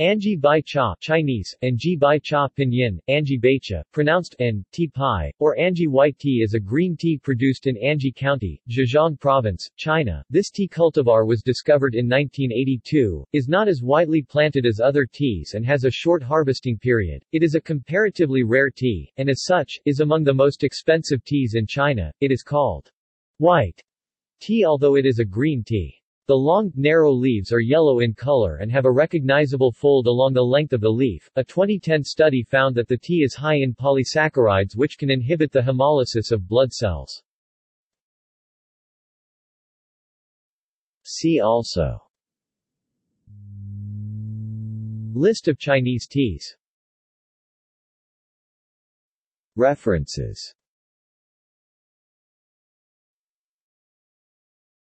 Anji Bai Cha Chinese, and Ji Bai Cha Pinyin, Anji Bai Cha, pronounced N, T Pai, or Anji White Tea is a green tea produced in Anji County, Zhejiang Province, China. This tea cultivar was discovered in 1982, is not as widely planted as other teas and has a short harvesting period. It is a comparatively rare tea, and as such, is among the most expensive teas in China. It is called white tea although it is a green tea. The long, narrow leaves are yellow in color and have a recognizable fold along the length of the leaf. A 2010 study found that the tea is high in polysaccharides which can inhibit the hemolysis of blood cells. See also: List of Chinese teas. References.